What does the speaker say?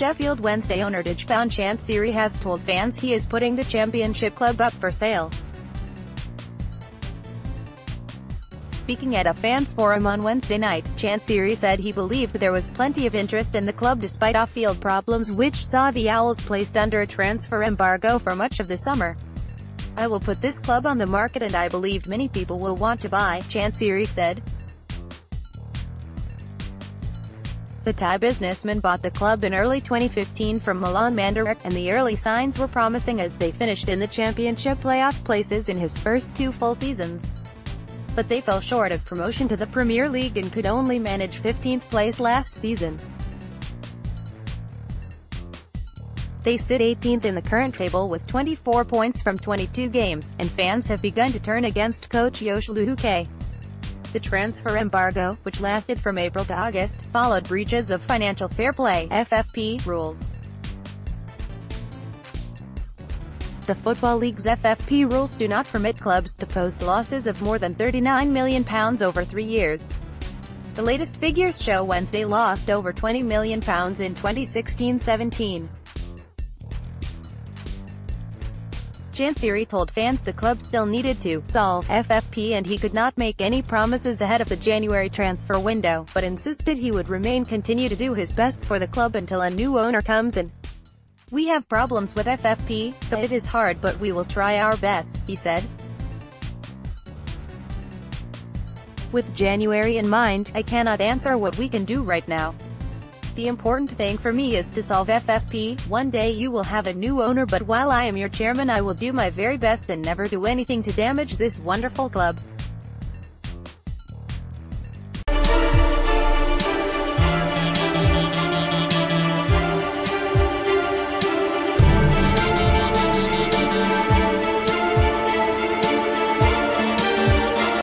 Sheffield Wednesday owner Dejphon Chansiri has told fans he is putting the Championship club up for sale. Speaking at a fans' forum on Wednesday night, Chansiri said he believed there was plenty of interest in the club despite off-field problems which saw the Owls placed under a transfer embargo for much of the summer. "I will put this club on the market and I believed many people will want to buy," Chansiri said. The Thai businessman bought the club in early 2015 from Milan Mandaric, and the early signs were promising as they finished in the Championship playoff places in his first two full seasons. But they fell short of promotion to the Premier League and could only manage 15th place last season. They sit 18th in the current table with 24 points from 22 games, and fans have begun to turn against coach Yoshluke. The transfer embargo, which lasted from April to August, followed breaches of financial fair play (FFP) rules. The Football League's FFP rules do not permit clubs to post losses of more than £39 million over 3 years. The latest figures show Wednesday lost over £20 million in 2016-17. Chansiri told fans the club still needed to solve FFP and he could not make any promises ahead of the January transfer window, but insisted he would continue to do his best for the club until a new owner comes in. "We have problems with FFP, so it is hard, but we will try our best," he said. "With January in mind, I cannot answer what we can do right now. The important thing for me is to solve FFP. One day you will have a new owner, but while I am your chairman I will do my very best and never do anything to damage this wonderful club."